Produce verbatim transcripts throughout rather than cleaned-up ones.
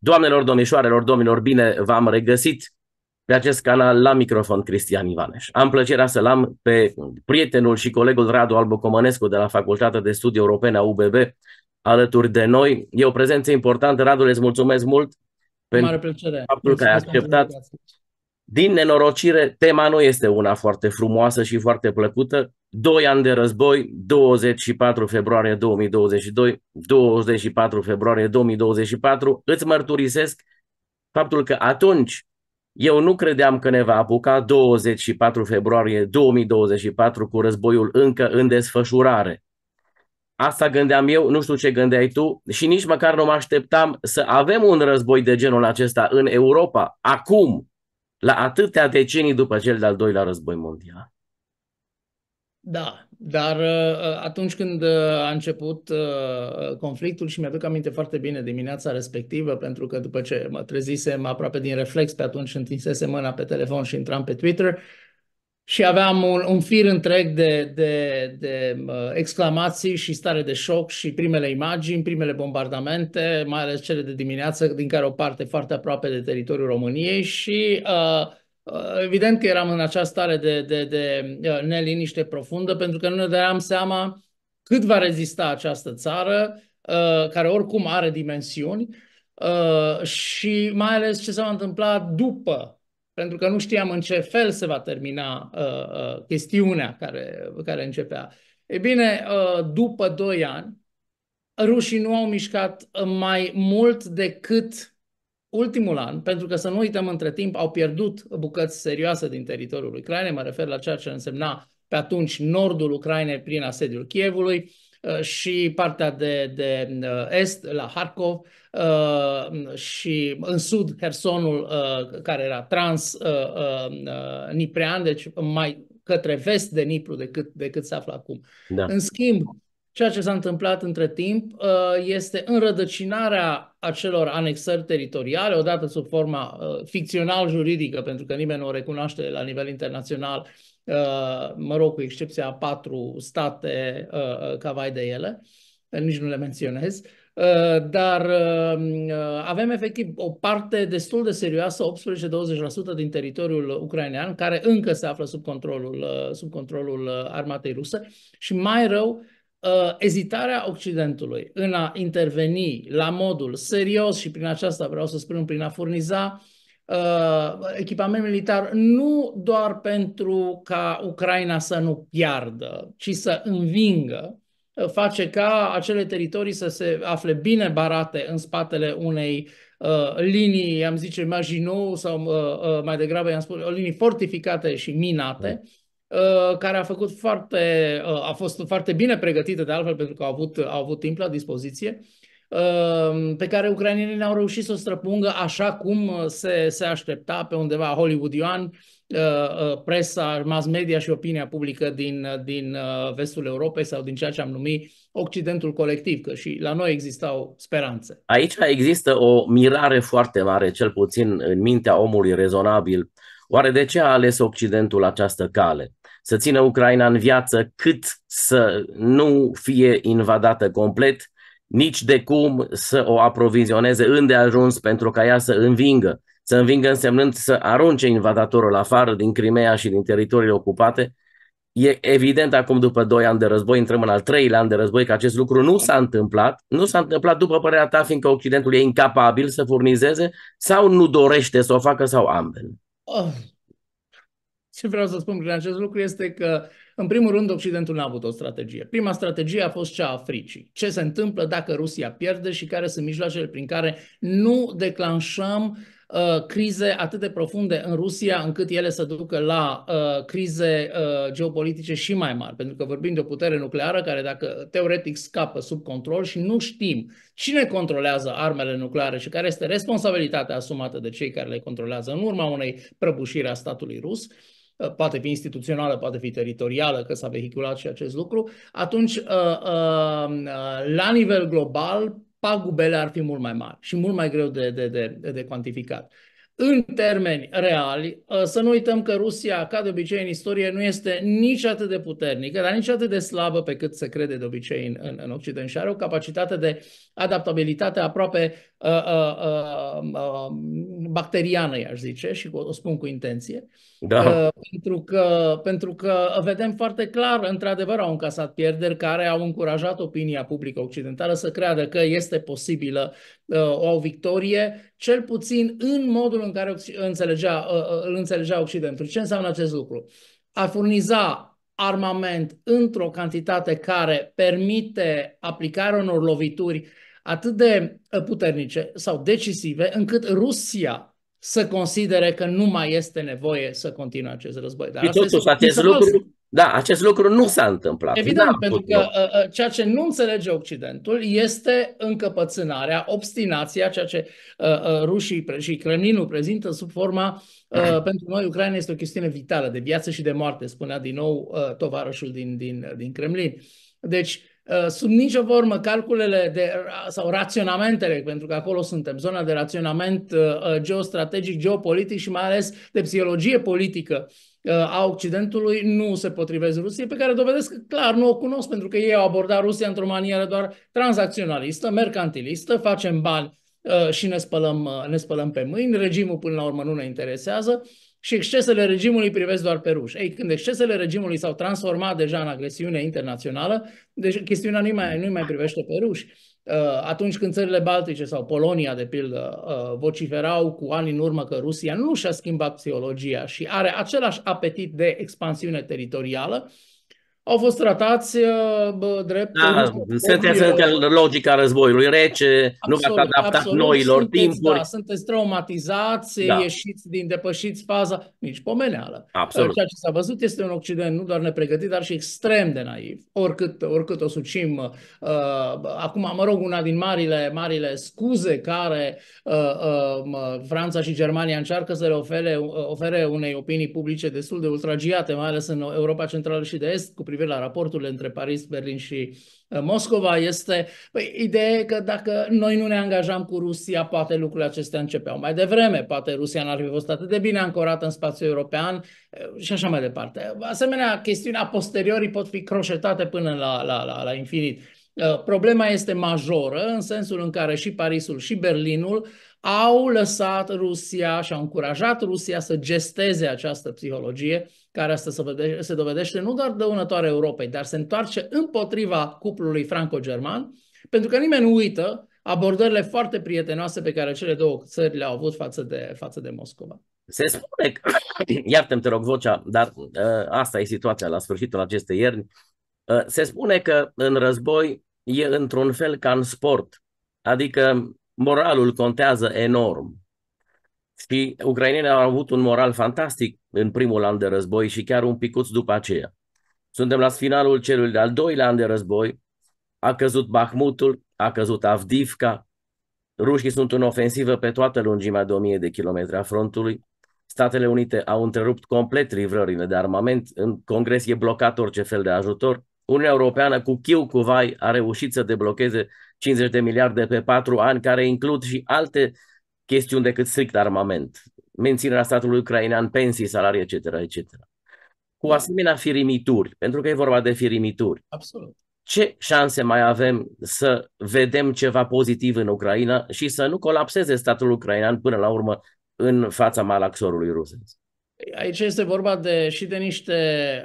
Doamnelor, domnișoarelor, domnilor, bine v-am regăsit pe acest canal, la microfon Cristian Ivaneș. Am plăcerea să-l am pe prietenul și colegul Radu Albu Comănescu de la Facultatea de Studii Europene a U B B alături de noi. E o prezență importantă. Radu, îți mulțumesc mult pentru faptul că ai acceptat. Din nenorocire, tema nu este una foarte frumoasă și foarte plăcută. Doi ani de război, douăzeci și patru februarie două mii douăzeci și doi, douăzeci și patru februarie două mii douăzeci și patru. Îți mărturisesc faptul că atunci eu nu credeam că ne va apuca douăzeci și patru februarie două mii douăzeci și patru cu războiul încă în desfășurare. Asta gândeam eu, nu știu ce gândeai tu, și nici măcar nu mă așteptam să avem un război de genul acesta în Europa, acum, la atâtea decenii după cel de-al doilea război mondial. Da, dar atunci când a început conflictul, și mi-aduc aminte foarte bine dimineața respectivă, pentru că după ce mă trezisem aproape din reflex, pe atunci întinsesem mâna pe telefon și intram pe Twitter și aveam un, un fir întreg de, de, de exclamații și stare de șoc și primele imagini, primele bombardamente, mai ales cele de dimineață, din care o parte foarte aproape de teritoriul României și... Uh, Evident că eram în această stare de, de, de neliniște profundă, pentru că nu ne dădeam seama cât va rezista această țară, care oricum are dimensiuni, și mai ales ce s-a întâmplat după, pentru că nu știam în ce fel se va termina chestiunea care, care începea. E bine, după doi ani, rușii nu au mișcat mai mult decât ultimul an, pentru că să nu uităm, între timp au pierdut bucăți serioase din teritoriul Ucrainei, mă refer la ceea ce însemna pe atunci nordul Ucrainei prin asediul Kievului și partea de, de est la Harkov și în sud Hersonul, care era trans-niprean, deci mai către vest de Nipru decât, decât se află acum. Da. În schimb, ceea ce s-a întâmplat între timp este înrădăcinarea acelor anexări teritoriale, odată sub forma ficțional-juridică, pentru că nimeni nu o recunoaște la nivel internațional, mă rog, cu excepția a patru state ca vai de ele, nici nu le menționez, dar avem efectiv o parte destul de serioasă, optsprezece douăzeci la sută din teritoriul ucrainean, care încă se află sub controlul, sub controlul armatei ruse și mai rău, Uh, ezitarea Occidentului în a interveni la modul serios și prin aceasta vreau să spun prin a furniza uh, echipament militar nu doar pentru ca Ucraina să nu piardă, ci să învingă, uh, face ca acele teritorii să se afle bine barate în spatele unei uh, linii, i-am zice, Maginot sau uh, uh, mai degrabă i-am spus, o linii fortificate și minate, care a făcut foarte, a fost foarte bine pregătită de altfel pentru că au avut, au avut timp la dispoziție, pe care ucrainenii n-au reușit să o străpungă așa cum se, se aștepta pe undeva hollywoodian, presa, mass media și opinia publică din, din vestul Europei sau din ceea ce am numit Occidentul colectiv, că și la noi existau speranțe. Aici există o mirare foarte mare, cel puțin în mintea omului rezonabil. Oare de ce a ales Occidentul această cale? Să țină Ucraina în viață cât să nu fie invadată complet, nici de cum să o aprovizioneze îndeajuns pentru ca ea să învingă. Să învingă însemnând să arunce invadatorul afară din Crimea și din teritoriile ocupate. E evident acum după doi ani de război, intrăm în al treilea an de război, că acest lucru nu s-a întâmplat. Nu s-a întâmplat după părerea ta, fiindcă Occidentul e incapabil să furnizeze sau nu dorește să o facă sau ambele. Oh. Ce vreau să spun prin acest lucru este că, în primul rând, Occidentul n-a avut o strategie. Prima strategie a fost cea a fricii. Ce se întâmplă dacă Rusia pierde și care sunt mijloacele prin care nu declanșăm uh, crize atât de profunde în Rusia încât ele să ducă la uh, crize uh, geopolitice și mai mari. Pentru că vorbim de o putere nucleară care, dacă teoretic, scapă sub control și nu știm cine controlează armele nucleare și care este responsabilitatea asumată de cei care le controlează în urma unei prăbușiri a statului rus, poate fi instituțională, poate fi teritorială, că s-a vehiculat și acest lucru, atunci, la nivel global, pagubele ar fi mult mai mari și mult mai greu de, de, de, de cuantificat. În termeni reali, să nu uităm că Rusia, ca de obicei în istorie, nu este nici atât de puternică, dar nici atât de slabă pe cât se crede de obicei în, în Occident și are o capacitate de adaptabilitate aproape uh, uh, uh, bacteriană, i-aș zice, și o spun cu intenție, da. pentru, că, pentru că vedem foarte clar, într-adevăr, au încasat pierderi care au încurajat opinia publică occidentală să creadă că este posibilă o victorie, cel puțin în modul în care înțelegea, îl înțelegea Occidentul. Ce înseamnă acest lucru? A furniza armament într-o cantitate care permite aplicarea unor lovituri atât de puternice sau decisive, încât Rusia să considere că nu mai este nevoie să continue acest război. Dar asta totuși, acest lucru, da, acest lucru nu s-a întâmplat. Evident, da, pentru că nu. ceea ce nu înțelege Occidentul este încăpățânarea, obstinația, ceea ce uh, rușii și Kremlinul prezintă sub forma Uh, pentru noi, Ucraina este o chestiune vitală, de viață și de moarte, spunea din nou uh, tovarășul din, din, din Kremlin. Deci, uh, sub nicio formă, calculele de, sau raționamentele, pentru că acolo suntem, zona de raționament uh, geostrategic, geopolitic și mai ales de psihologie politică uh, a Occidentului nu se potrivesc Rusiei, pe care dovedesc că, clar, nu o cunosc, pentru că ei au abordat Rusia într-o manieră doar tranzacționalistă, mercantilistă, facem bani și ne spălăm, ne spălăm pe mâini, regimul până la urmă nu ne interesează și excesele regimului privesc doar pe ruși. Ei, când excesele regimului s-au transformat deja în agresiune internațională, deci chestiunea nu-i mai, nu-i mai privește pe ruși. Atunci când țările baltice sau Polonia, de pildă, vociferau cu ani în urmă că Rusia nu și-a schimbat psihologia și are același apetit de expansiune teritorială, au fost tratați bă, drept... Da, sunteți în logica războiului rece, absolut, nu v-ați adaptat absolut, noilor sunteți, timpuri. Da, sunteți traumatizați, da. ieșiți din depășiți faza, nici pomeneală. Absolut. Ceea ce s-a văzut este un Occident nu doar nepregătit, dar și extrem de naiv. Oricât, oricât o sucim, uh, acum, mă rog, una din marile, marile scuze care uh, uh, Franța și Germania încearcă să le ofere, ofere unei opinii publice destul de ultragiate, mai ales în Europa Centrală și de Est, cu privire la raporturile între Paris, Berlin și Moscova, este păi, ideea că dacă noi nu ne angajam cu Rusia, poate lucrurile acestea începeau mai devreme, poate Rusia n-ar fi fost atât de bine ancorată în spațiul european și așa mai departe. Asemenea, chestiunea posteriorii pot fi croșetate până la, la, la, la infinit. Problema este majoră în sensul în care și Parisul și Berlinul au lăsat Rusia și au încurajat Rusia să gesteze această psihologie care asta se, vede, se dovedește nu doar dăunătoare Europei, dar se întoarce împotriva cuplului franco-german, pentru că nimeni nu uită abordările foarte prietenoase pe care cele două țări le-au avut față de, față de Moscova. Se spune că, iartă-mi te rog vocea, dar ă, asta e situația la sfârșitul acestei ierni, se spune că în război e într-un fel ca în sport, adică moralul contează enorm. Și ucrainenii au avut un moral fantastic în primul an de război și chiar un picuț după aceea. Suntem la finalul celui de-al doilea an de război, a căzut Bahmutul, a căzut Avdivka, rușii sunt în ofensivă pe toată lungimea de o mie de kilometri a frontului, Statele Unite au întrerupt complet livrările de armament, în Congres e blocat orice fel de ajutor, Uniunea Europeană cu chiu cu vai a reușit să deblocheze cincizeci de miliarde pe patru ani, care includ și alte chestiuni decât strict armament, menținerea statului ucrainean, pensii, salarii, et cetera et cetera. Cu asemenea firimituri, pentru că e vorba de firimituri. Absolut. Ce șanse mai avem să vedem ceva pozitiv în Ucraina și să nu colapseze statul ucrainean până la urmă în fața malaxorului rusesc? Aici este vorba de, și de niște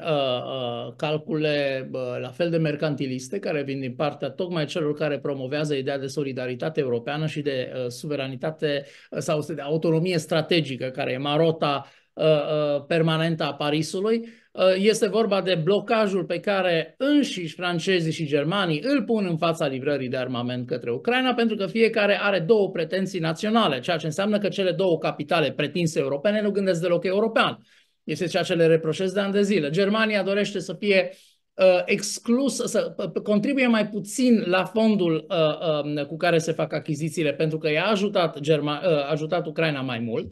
uh, uh, calcule uh, la fel de mercantiliste care vin din partea tocmai celor care promovează ideea de solidaritate europeană și de uh, suveranitate uh, sau de autonomie strategică, care e marota uh, uh, permanentă a Parisului. Uh, este vorba de blocajul pe care înșiși francezii și germanii îl pun în fața livrării de armament către Ucraina, pentru că fiecare are două pretenții naționale, ceea ce înseamnă că cele două capitale pretinse europene nu gândesc deloc european. Este ceea ce le reproșez de ani de zile. Germania dorește să fie uh, exclusă, să contribuie mai puțin la fondul uh, uh, cu care se fac achizițiile, pentru că i-a ajutat, Germa- uh, ajutat Ucraina mai mult,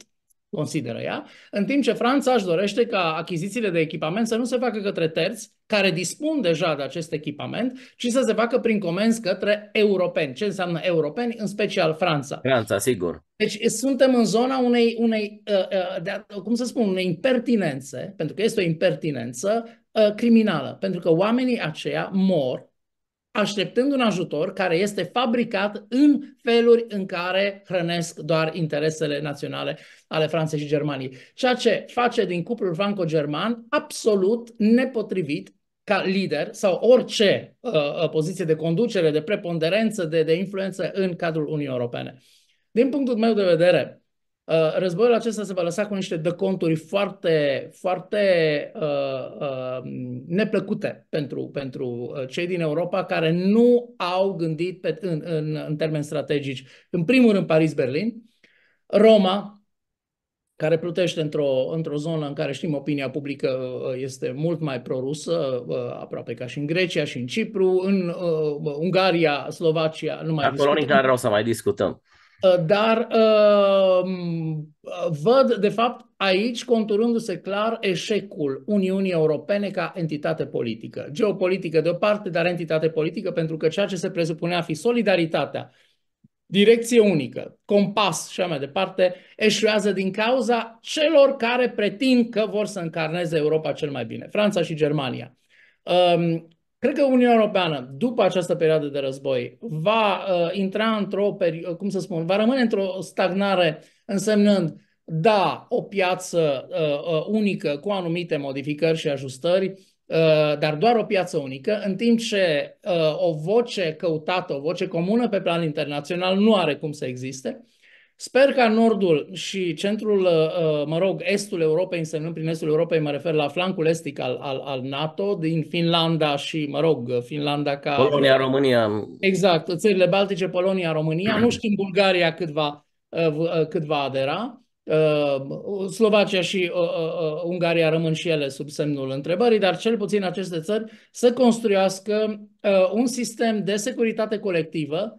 consideră ea, în timp ce Franța își dorește ca achizițiile de echipament să nu se facă către terți, care dispun deja de acest echipament, ci să se facă prin comenzi către europeni. Ce înseamnă europeni? În special Franța. Franța, sigur. Deci suntem în zona unei, unei de, cum să spun, unei impertinențe, pentru că este o impertinență criminală, pentru că oamenii aceia mor așteptând un ajutor care este fabricat în feluri în care hrănesc doar interesele naționale ale Franței și Germaniei. Ceea ce face din cuplul franco-german absolut nepotrivit ca lider sau orice uh, poziție de conducere, de preponderență, de, de influență în cadrul Uniunii Europene. Din punctul meu de vedere, uh, războiul acesta se va lăsa cu niște deconturi foarte, foarte uh, uh, neplăcute pentru, pentru cei din Europa care nu au gândit pe, în, în, în termeni strategici. În primul rând, Paris-Berlin, Roma, care plutește într-o într-o zonă în care știm opinia publică este mult mai prorusă, aproape ca și în Grecia și în Cipru, în uh, Ungaria, Slovacia, nu mai acolo discutăm. Nici nu vreau să mai discutăm. Dar uh, văd, de fapt, aici conturându-se clar eșecul Uniunii Europene ca entitate politică. Geopolitică de o parte, dar entitate politică, pentru că ceea ce se presupunea a fi solidaritatea, direcție unică, compas și așa mai departe, eșuează din cauza celor care pretind că vor să încarneze Europa cel mai bine, Franța și Germania. Um, cred că Uniunea Europeană, după această perioadă de război, va uh, intra într-o, cum să spun, va rămâne într-o stagnare însemnând, da, o piață uh, unică cu anumite modificări și ajustări, dar doar o piață unică, în timp ce o voce căutată, o voce comună pe plan internațional nu are cum să existe. Sper ca nordul și centrul, mă rog, estul Europei, însemnând prin estul Europei, mă refer la flancul estic al, al, al NATO, din Finlanda și, mă rog, Finlanda ca... Polonia, România. Exact, țările Baltice, Polonia, România, nu știm Bulgaria cât va, cât va adera. Slovacia și uh, uh, Ungaria rămân și ele sub semnul întrebării, dar cel puțin aceste țări să construiască uh, un sistem de securitate colectivă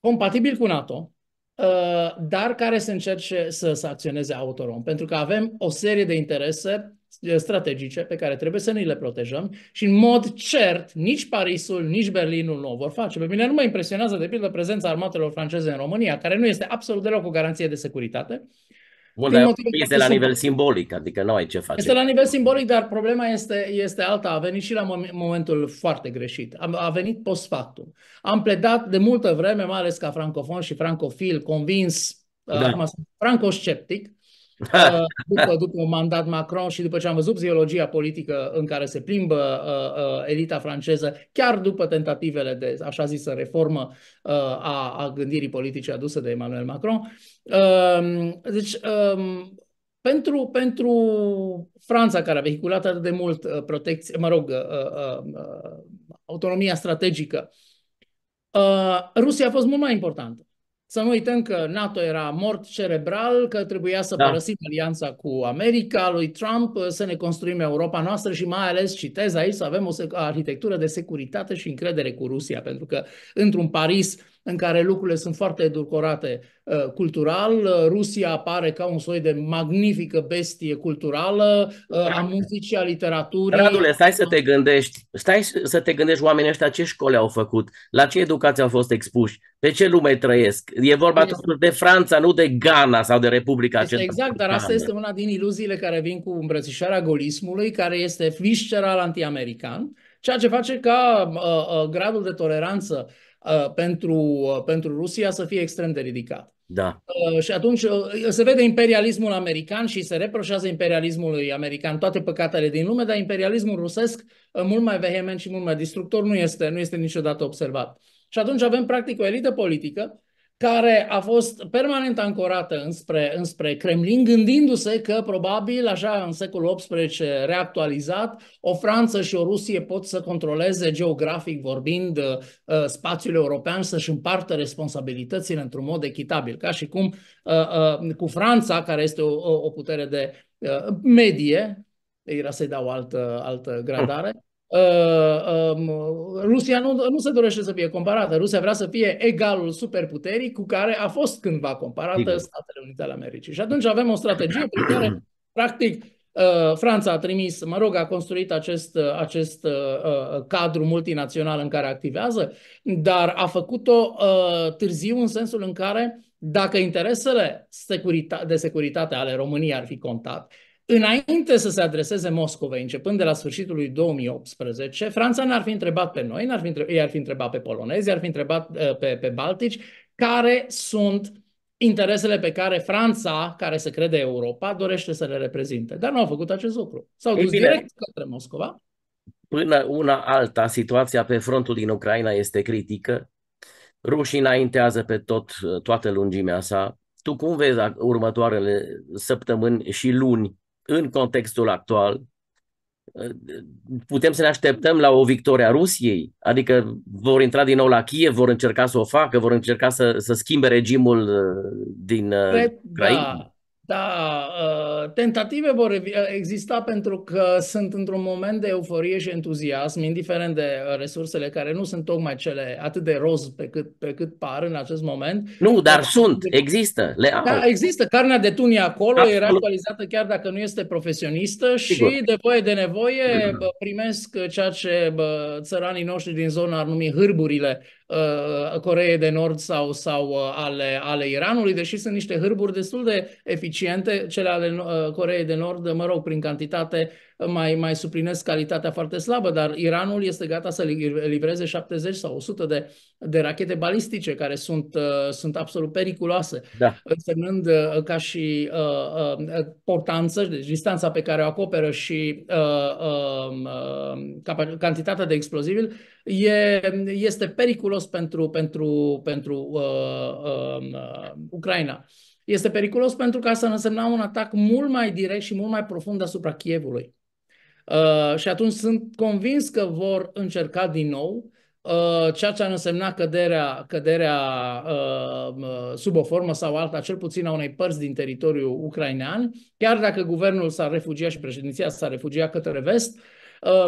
compatibil cu NATO, uh, dar care să încerce să, să acționeze autonom, pentru că avem o serie de interese strategice pe care trebuie să ni le protejăm și în mod cert nici Parisul, nici Berlinul nu o vor face. Pe mine nu mă impresionează de pildă prezența armatelor franceze în România, care nu este absolut deloc o garanție de securitate. Bun, dar este la nivel simbolic, adică nu ai ce face. Este la nivel simbolic, dar problema este, este alta. A venit și la momentul foarte greșit. A venit post factum. Am pledat de multă vreme, mai ales ca francofon și francofil, convins, da. uh, francosceptic, uh, după, după un mandat Macron și după ce am văzut psihologia politică în care se plimbă uh, uh, elita franceză, chiar după tentativele de, așa zisă, reformă uh, a, a gândirii politice adusă de Emmanuel Macron. Deci, pentru, pentru Franța, care a vehiculat atât de mult protecție, mă rog, autonomia strategică, Rusia a fost mult mai importantă. Să nu uităm că NATO era mort cerebral, că trebuia să da. părăsim alianța cu America lui Trump, să ne construim Europa noastră și mai ales, citez aici, să avem o arhitectură de securitate și încredere cu Rusia, pentru că într-un Paris în care lucrurile sunt foarte edulcorate uh, cultural, Rusia apare ca un soi de magnifică bestie culturală uh, a muzicii, a literaturii. Radule, stai să te gândești, stai să te gândești oamenii ăștia ce școli au făcut, la ce educație au fost expuși, pe ce lume trăiesc. E vorba totuși de Franța, nu de Ghana sau de Republica Centrală. Exact, dar asta este una din iluziile care vin cu îmbrățișarea golismului, care este visceral antiamerican, ceea ce face ca uh, uh, gradul de toleranță Pentru, pentru Rusia să fie extrem de ridicat. Da. Și atunci se vede imperialismul american și se reproșează imperialismului american toate păcatele din lume, dar imperialismul rusesc, mult mai vehement și mult mai distructor, nu este, nu este niciodată observat. Și atunci avem practic o elită politică care a fost permanent ancorată înspre, înspre Kremlin, gândindu-se că probabil, așa în secolul optsprezece reactualizat, o Franță și o Rusie pot să controleze geografic vorbind uh, spațiul european, să-și împartă responsabilitățile într-un mod echitabil, ca și cum uh, uh, cu Franța, care este o, o putere de uh, medie, era să-i dau altă, altă gradare, Uh, um, Rusia nu, nu se dorește să fie comparată. Rusia vrea să fie egalul superputerii cu care a fost cândva comparată Statele Unite ale Americii. Și atunci avem o strategie prin care, practic, uh, Franța a trimis, mă rog, a construit acest, acest uh, cadru multinațional în care activează, dar a făcut-o uh, târziu în sensul în care, dacă interesele securita- de securitate ale României ar fi contat, Înainte să se adreseze Moscovei, începând de la sfârșitul lui două mii optsprezece, Franța ne-ar fi întrebat pe noi, ne-ar fi întrebat, i-ar fi întrebat pe polonezi, i-ar fi întrebat uh, pe, pe baltici, care sunt interesele pe care Franța, care se crede Europa, dorește să le reprezinte. Dar nu au făcut acest lucru. S-au dus direct către Moscova. Până una alta, situația pe frontul din Ucraina este critică. Rușii înaintează pe tot, toată lungimea sa. Tu cum vezi următoarele săptămâni și luni în contextul actual? Putem să ne așteptăm la o victorie a Rusiei? Adică vor intra din nou la Kiev, vor încerca să o facă, vor încerca să, să schimbe regimul din Ucraina? Da, tentative vor exista pentru că sunt într-un moment de euforie și entuziasm, indiferent de resursele care nu sunt tocmai cele atât de roz pe cât, pe cât par în acest moment. Nu, dar, dar sunt, există. Le au. Da, există. Carnea de tun e acolo, absolut. Era actualizată chiar dacă nu este profesionistă și sigur. De voie de nevoie primesc ceea ce țăranii noștri din zona ar numi hârburile Coreei de Nord sau, sau ale, ale Iranului, deși sunt niște hârburi destul de eficiente, cele ale Coreei de Nord, mă rog, prin cantitate mai, mai suplinesc calitatea foarte slabă, dar Iranul este gata să livreze șaptezeci sau o sută de, de rachete balistice care sunt, sunt absolut periculoase, da. Însemnând ca și uh, uh, portanță, deci distanța pe care o acoperă și uh, uh, cantitatea de explozibil, e, este periculos pentru, pentru, pentru uh, uh, Ucraina. Este periculos pentru că asta însemna un atac mult mai direct și mult mai profund asupra Kievului. Uh, și atunci sunt convins că vor încerca din nou uh, ceea ce ar însemna căderea, căderea uh, sub o formă sau alta, cel puțin a unei părți din teritoriul ucrainean, chiar dacă guvernul s-ar refugia și președinția s-ar refugia către vest.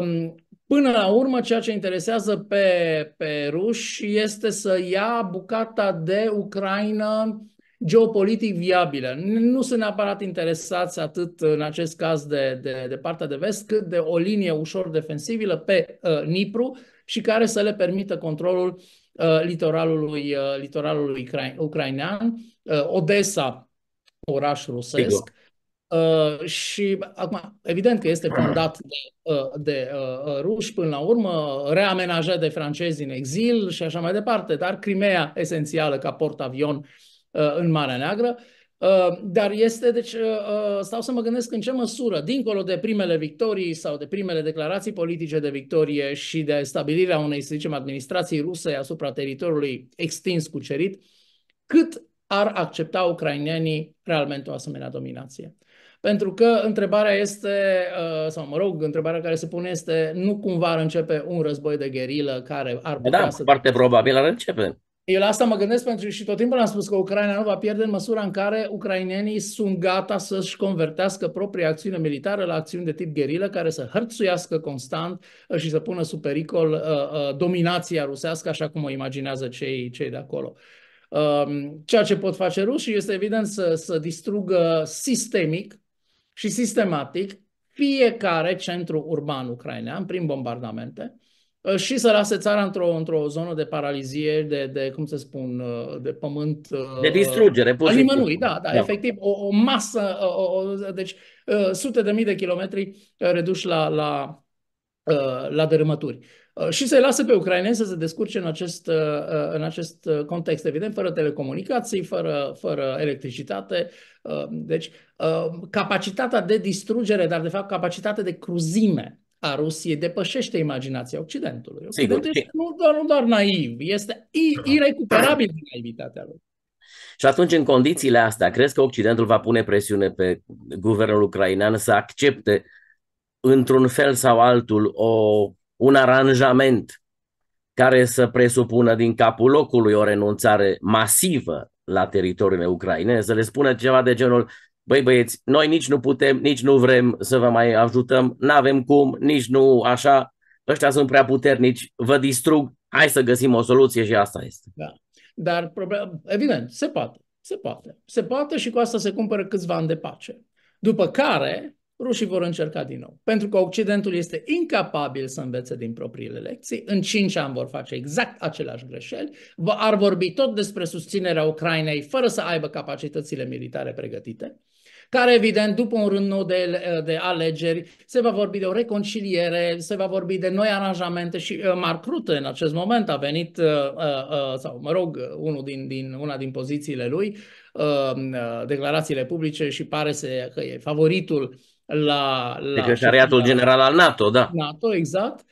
Um, Până la urmă, ceea ce interesează pe, pe ruși este să ia bucata de Ucraina geopolitic viabilă. Nu sunt neapărat interesați atât în acest caz de, de, de partea de vest, cât de o linie ușor defensibilă pe uh, Nipru și care să le permită controlul uh, litoralului, uh, litoralului ucrain, ucrainean, uh, Odessa, oraș rusesc. Sigur. Uh, și acum, evident că este fondat de, uh, de uh, ruși până la urmă, reamenajat de francezi în exil și așa mai departe, dar Crimea esențială ca port-avion uh, în Marea Neagră. Uh, dar este, deci, uh, stau să mă gândesc în ce măsură, dincolo de primele victorii sau de primele declarații politice de victorie și de stabilirea unei, să zicem, administrații ruse asupra teritoriului extins cucerit, cât ar accepta ucrainenii realmente o asemenea dominație. Pentru că întrebarea este, sau mă rog, întrebarea care se pune este, nu cumva ar începe un război de gherilă care ar putea da, să... Da, foarte probabil ar începe. Eu la asta mă gândesc pentru și tot timpul am spus că Ucraina nu va pierde în măsura în care ucrainenii sunt gata să-și convertească propria acțiune militară la acțiuni de tip gherilă care să hărțuiască constant și să pună sub pericol uh, uh, dominația rusească, așa cum o imaginează cei, cei de acolo. Uh, ceea ce pot face rușii este evident să, să distrugă sistemic și sistematic fiecare centru urban ucrainean prin bombardamente și să lase țara într-o într-o zonă de paralizie, de, de, cum se spun, de pământ... De distrugere, pur și simplu. Nimănui, da, da, da, efectiv, o, o masă, o, o, deci sute de mii de kilometri reduși la, la, la dărâmături. Și să-i lase pe ucraineni să se descurce în acest, în acest context, evident, fără telecomunicații, fără, fără electricitate. Deci, capacitatea de distrugere, dar de fapt capacitatea de cruzime a Rusiei depășește imaginația Occidentului. Occidentul este nu doar, nu doar naiv, este irecuperabil naivitatea lui. Și atunci, în condițiile astea, crezi că Occidentul va pune presiune pe guvernul ucrainean să accepte într-un fel sau altul o... un aranjament care să presupună din capul locului o renunțare masivă la teritoriile ucrainene, să le spună ceva de genul: băi băieți, noi nici nu putem, nici nu vrem să vă mai ajutăm, n-avem cum, nici nu așa, ăștia sunt prea puternici, vă distrug, hai să găsim o soluție și asta este. Da. Dar, evident, se poate, se poate. Se poate și cu asta se cumpără câțiva ani de pace. După care... rușii vor încerca din nou. Pentru că Occidentul este incapabil să învețe din propriile lecții. În cinci ani vor face exact aceleași greșeli. Ar vorbi tot despre susținerea Ucrainei fără să aibă capacitățile militare pregătite, care, evident, după un rând nou de, de alegeri, se va vorbi de o reconciliere, se va vorbi de noi aranjamente și Mark Rutte în acest moment a venit, sau mă rog, unul din, din, una din pozițiile lui, declarațiile publice și pare să, că e favoritul la... la Secretariatul la, General al NATO, da. NATO, exact.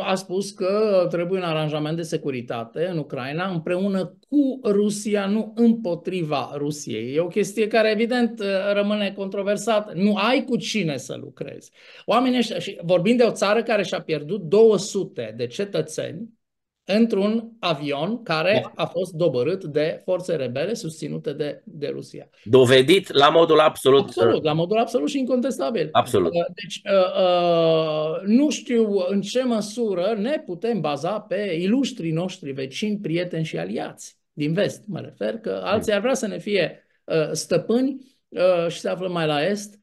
A spus că trebuie un aranjament de securitate în Ucraina împreună cu Rusia, nu împotriva Rusiei. E o chestie care, evident, rămâne controversată. Nu ai cu cine să lucrezi. Oamenii ăștia, și vorbim de o țară care și-a pierdut două sute de cetățeni într-un avion care a fost dobărât de forțe rebele susținute de, de Rusia. Dovedit la modul absolut. Absolut, la modul absolut și incontestabil. Absolut. Deci, nu știu în ce măsură ne putem baza pe iluștrii noștri vecini, prieteni și aliați din vest, mă refer, că alții ar vrea să ne fie stăpâni și se află mai la est.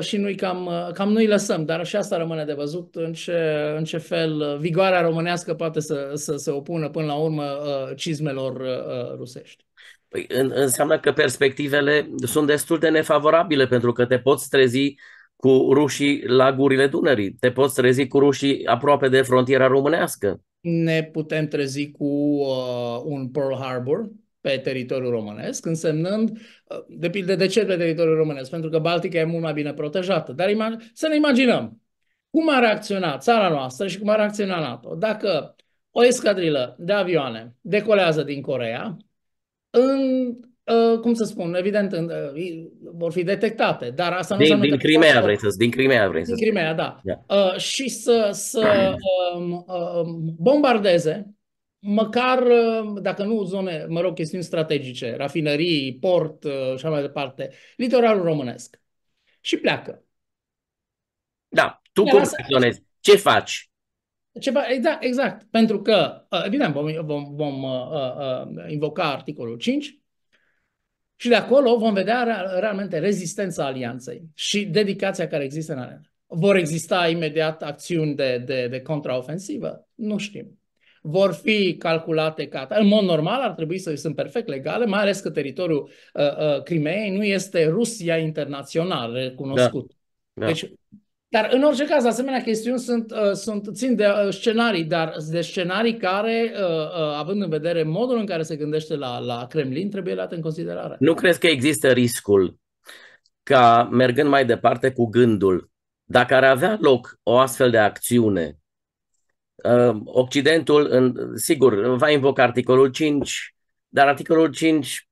Și noi cam, cam nu-i lăsăm, dar și asta rămâne de văzut în ce, în ce fel vigoarea românească poate să, să se opună până la urmă cizmelor rusești. Păi, în, înseamnă că perspectivele sunt destul de nefavorabile, pentru că te poți trezi cu rușii la gurile Dunării, te poți trezi cu rușii aproape de frontiera românească. Ne putem trezi cu uh, un Pearl Harbor pe teritoriul românesc, însemnând, de pildă, de ce pe teritoriul românesc? Pentru că Baltica e mult mai bine protejată. Dar să ne imaginăm cum a reacționat țara noastră și cum a reacționat NATO dacă o escadrilă de avioane decolează din Coreea, în, cum să spun, evident, în, vor fi detectate, dar asta nu înseamnă... Din Crimea vrei să-ți, din Crimea vrei să-ți. Din Crimea, da. Yeah. Și să, să um, um, bombardeze măcar, dacă nu zone, mă rog, chestiuni strategice, rafinării, port și așa mai departe, litoralul românesc. Și pleacă. Da, tu cum acționezi? Ce faci? Ceva, exact, exact, pentru că, evident, vom, vom, vom uh, uh, invoca articolul cinci și de acolo vom vedea realmente rezistența alianței și dedicația care există în alianță. Vor exista imediat acțiuni de, de, de contraofensivă? Nu știm. Vor fi calculate ca... În mod normal ar trebui să sunt perfect legale, mai ales că teritoriul uh, uh, Crimeei nu este Rusia internațional recunoscut. Da. Da. Deci, dar în orice caz, asemenea chestiuni sunt, uh, sunt, țin de uh, scenarii, dar de scenarii care, uh, uh, având în vedere modul în care se gândește la, la Kremlin, trebuie luat în considerare. Nu crezi că există riscul ca, mergând mai departe cu gândul, dacă ar avea loc o astfel de acțiune, Occidentul, sigur, va invoca articolul cinci, dar articolul cinci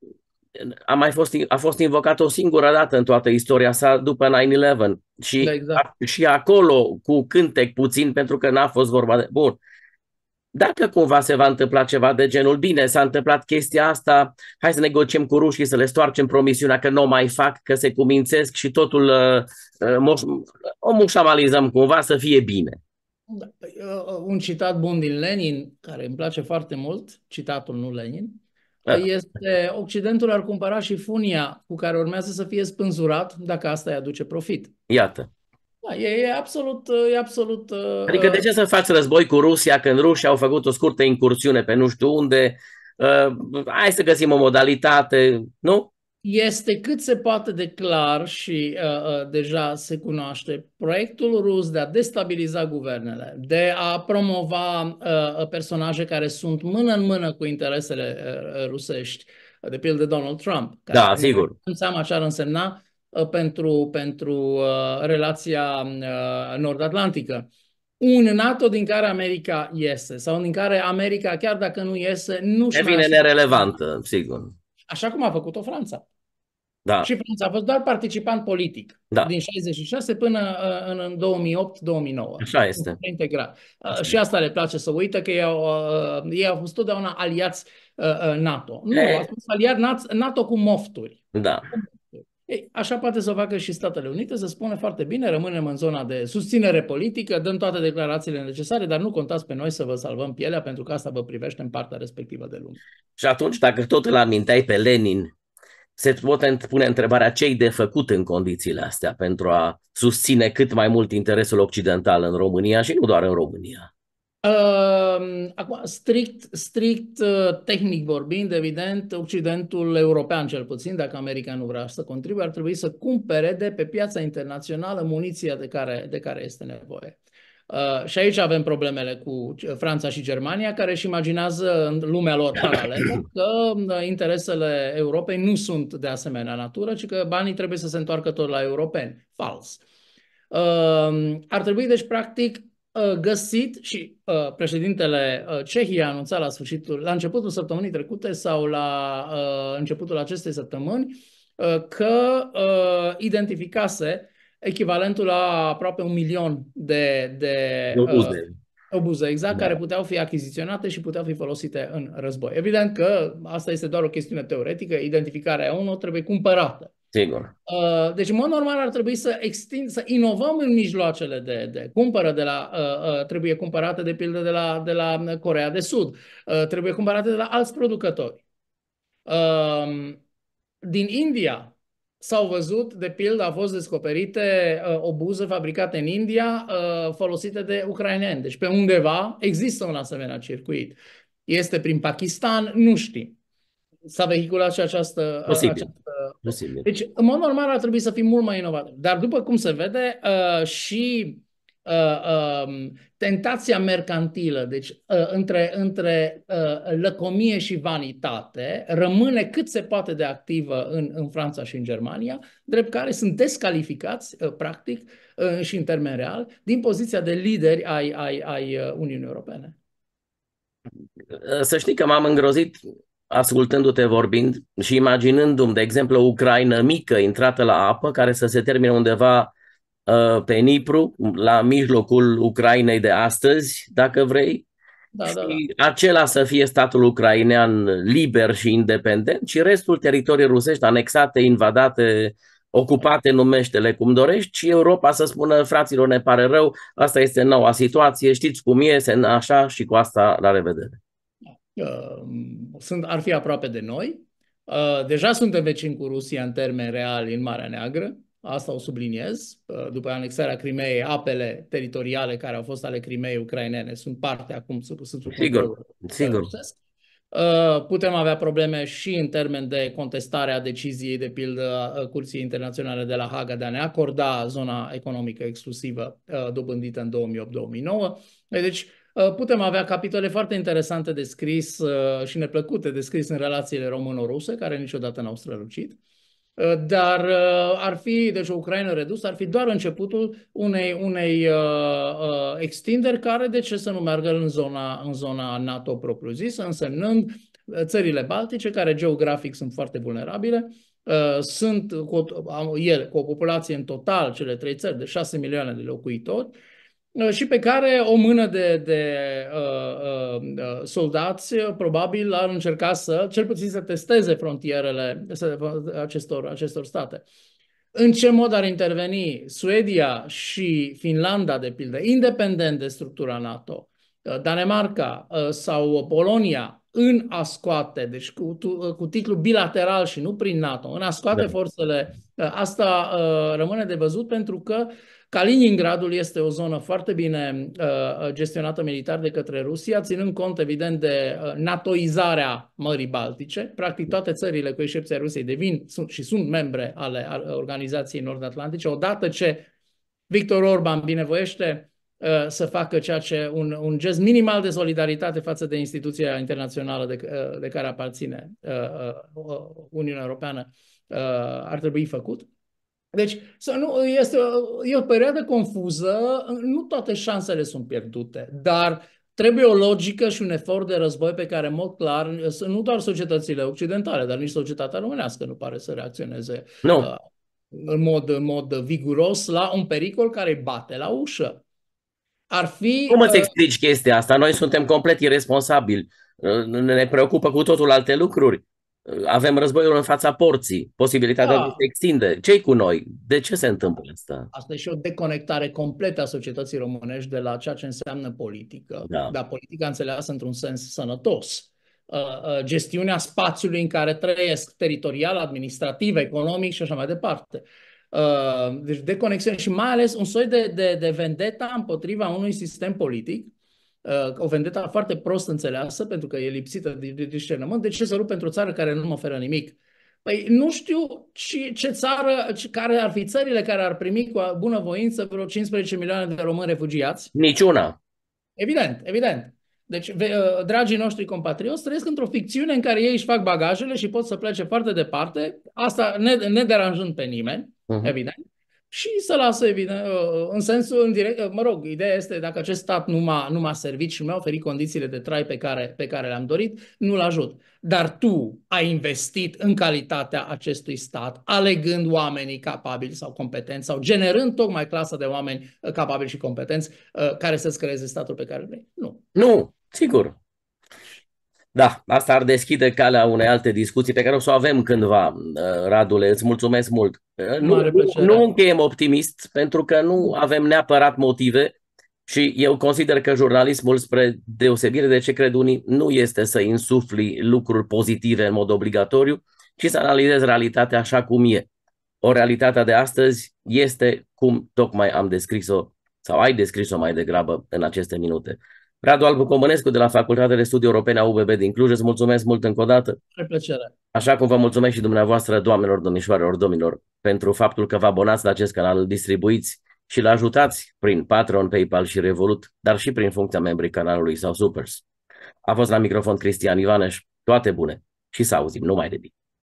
a, mai fost, a fost invocat o singură dată în toată istoria sa după nine eleven și, exact. Și acolo cu cântec puțin pentru că n-a fost vorba de... Bun, dacă cumva se va întâmpla ceva de genul, bine, s-a întâmplat chestia asta, hai să negociem cu rușii, să le stoarcem promisiunea că nu o mai fac, că se cumințesc și totul o mușamalizăm cumva să fie bine. Un citat bun din Lenin, care îmi place foarte mult, citatul nu Lenin, este: Occidentul ar cumpăra și funia cu care urmează să fie spânzurat dacă asta îi aduce profit. Iată. Da, e, e absolut... E absolut adică uh... de ce să faci război cu Rusia când rușii au făcut o scurtă incursiune pe nu știu unde? Uh, hai să găsim o modalitate, nu? Este cât se poate de clar și uh, deja se cunoaște proiectul rus de a destabiliza guvernele, de a promova uh, personaje care sunt mână în mână cu interesele uh, rusești, de pildă Donald Trump. Care da, sigur. Nu înseamnă ce ar însemna uh, pentru, pentru uh, relația uh, nord-atlantică. Un NATO din care America iese sau din care America, chiar dacă nu iese, nu știe. Devine nerelevantă, sigur. Așa cum a făcut-o Franța. Da. Și Franța a fost doar participant politic, da, din șaizeci și șase până în două mii opt două mii nouă. Așa este. Integrat. Asta și asta le place să uită, că ei au, ei au fost totdeauna aliați NATO. Nu, e... au fost aliați NATO cu mofturi. Da. Ei, așa poate să o facă și Statele Unite, să spune foarte bine, rămânem în zona de susținere politică, dăm toate declarațiile necesare, dar nu contați pe noi să vă salvăm pielea, pentru că asta vă privește în partea respectivă de lume. Și atunci, dacă tot îl aminteai pe Lenin, se poate pune întrebarea ce-i de făcut în condițiile astea pentru a susține cât mai mult interesul occidental în România și nu doar în România. Acum, strict, strict tehnic vorbind, evident, Occidentul european, cel puțin, dacă America nu vrea să contribuie, ar trebui să cumpere de pe piața internațională muniția de care, de care este nevoie. Uh, și aici avem problemele cu Franța și Germania, care își imaginează în lumea lor paralelă că interesele Europei nu sunt de asemenea natură, ci că banii trebuie să se întoarcă tot la europeni. Fals. Uh, ar trebui, deci, practic, găsit și uh, președintele Cehiei a anunțat la sfârșitul, la începutul săptămânii trecute sau la uh, începutul acestei săptămâni uh, că uh, identificase echivalentul la aproape un milion de, de obuze, uh, obuze exact, da. Care puteau fi achiziționate și puteau fi folosite în război. Evident că asta este doar o chestiune teoretică, identificarea unor trebuie cumpărată. Sigur. Deci, în mod normal, ar trebui să extind, să inovăm în mijloacele de, de cumpără. De la, trebuie cumpărate, de pildă, de la, de la Coreea de Sud. Trebuie cumpărate de la alți producători. Din India s-au văzut, de pildă, au fost descoperite obuze fabricate în India folosite de ucraineni. Deci, pe undeva există un asemenea circuit. Este prin Pakistan, nu știm. S-a vehiculat și această... Posibil. Posibil. Deci, în mod normal, ar trebui să fim mult mai inovatori. Dar, după cum se vede, uh, și uh, uh, tentația mercantilă, deci uh, între, între uh, lăcomie și vanitate, rămâne cât se poate de activă în, în Franța și în Germania, drept care sunt descalificați, uh, practic, uh, și în termen real, din poziția de lideri ai, ai, ai Uniunii Europene. Să știi că m-am îngrozit ascultându-te vorbind și imaginându-mi, de exemplu, o Ucraina mică intrată la apă, care să se termine undeva uh, pe Nipru, la mijlocul Ucrainei de astăzi, dacă vrei, da, și da, da. Acela să fie statul ucrainean liber și independent și restul teritoriei rusești anexate, invadate, ocupate, numește-le cum dorești, și Europa să spună, fraților, ne pare rău, asta este noua situație, știți cum e, se așa și cu asta, la revedere. Sunt, ar fi aproape de noi. Deja suntem vecini cu Rusia în termeni reali în Marea Neagră. Asta o subliniez. După anexarea Crimeei, apele teritoriale care au fost ale Crimeei ucrainene sunt parte acum. Sunt sigur, sigur. Putem avea probleme și în termen de contestare a deciziei, de pildă, Curții Internaționale de la Haga de a ne acorda zona economică exclusivă dobândită în două mii opt două mii nouă. Deci, putem avea capitole foarte interesante de scris și neplăcute de scris în relațiile româno-ruse, care niciodată n-au strălucit, dar ar fi, deci o Ucraina redusă ar fi doar începutul unei, unei extinderi care, de ce să nu meargă în zona, în zona NATO propriu-zisă, însemnând țările baltice, care geografic sunt foarte vulnerabile, sunt cu, ele, cu o populație în total, cele trei țări, de șase milioane de locuitori, și pe care o mână de, de uh, uh, soldați probabil ar încerca să, cel puțin să testeze frontierele acestor, acestor state. În ce mod ar interveni Suedia și Finlanda, de pildă, independent de structura NATO, Danemarca uh, sau Polonia, în a scoate, deci cu, tu, cu titlu bilateral și nu prin NATO, în a scoate da. forțele, uh, asta uh, rămâne de văzut, pentru că Kaliningradul este o zonă foarte bine uh, gestionată militar de către Rusia, ținând cont, evident, de uh, natoizarea Mării Baltice. Practic toate țările, cu excepția Rusiei, devin sunt, și sunt membre ale, ale Organizației Nord-Atlantice. Odată ce Victor Orban binevoiește uh, să facă ceea ce un, un gest minimal de solidaritate față de instituția internațională de, uh, de care aparține uh, uh, Uniunea Europeană, uh, ar trebui făcut. Deci, să nu, este, e o perioadă confuză, nu toate șansele sunt pierdute, dar trebuie o logică și un efort de război pe care, în mod clar, nu doar societățile occidentale, dar nici societatea românească nu pare să reacționeze no. uh, în, mod, în mod viguros la un pericol care bate la ușă. Ar fi... Cum îți explici chestia asta? Noi suntem complet irresponsabili, ne preocupă cu totul alte lucruri. Avem războiul în fața porții, posibilitatea da. de se extinde. Ce-i cu noi? De ce se întâmplă asta? Asta e și o deconectare completă a societății românești de la ceea ce înseamnă politică, da. dar politica înțeleasă într-un sens sănătos. gestiunea spațiului în care trăiesc, teritorial, administrativ, economic și așa mai departe. Deci deconexiune și mai ales un soi de, de, de vendeta împotriva unui sistem politic, o vendeta foarte prost înțeleasă pentru că e lipsită de discernământ. De ce să rup pentru o țară care nu mă oferă nimic? Păi nu știu ce, ce țară, care ar fi țările care ar primi cu bunăvoință vreo cincisprezece milioane de români refugiați. Niciuna. Evident, evident. Deci, dragii noștri compatrioți trăiesc într-o ficțiune în care ei își fac bagajele și pot să plece foarte departe, asta ne, ne deranjând pe nimeni, uh-huh. evident, și să lasă, evident, în sensul, în direct, mă rog, ideea este dacă acest stat nu m-a, nu m-a servit și mi-a oferit condițiile de trai pe care, pe care le-am dorit, nu-l ajut. Dar tu ai investit în calitatea acestui stat, alegând oamenii capabili sau competenți sau generând tocmai clasa de oameni capabili și competenți care să-ți creeze statul pe care vrei? Nu. Nu. Sigur. Da, asta ar deschide calea unei alte discuții pe care o să o avem cândva, Radule. Îți mulțumesc mult. Nu, nu încheiem optimist pentru că nu avem neapărat motive și eu consider că jurnalismul, spre deosebire de ce cred unii, nu este să insufli lucruri pozitive în mod obligatoriu, ci să analizezi realitatea așa cum e. O realitatea de astăzi este cum tocmai am descris-o sau ai descris-o mai degrabă în aceste minute. Radu Albu Comănescu de la Facultatea de Studii Europene a U B B din Cluj, îți mulțumesc mult încă o dată. Cu plăcere. Așa cum vă mulțumesc și dumneavoastră, doamnelor, domnișoarelor, domnilor, pentru faptul că vă abonați la acest canal, îl distribuiți și îl ajutați prin Patreon, PayPal și Revolut, dar și prin funcția membrii canalului sau Supers. A fost la microfon Cristian Ivaneș, toate bune și să auzim numai de bine.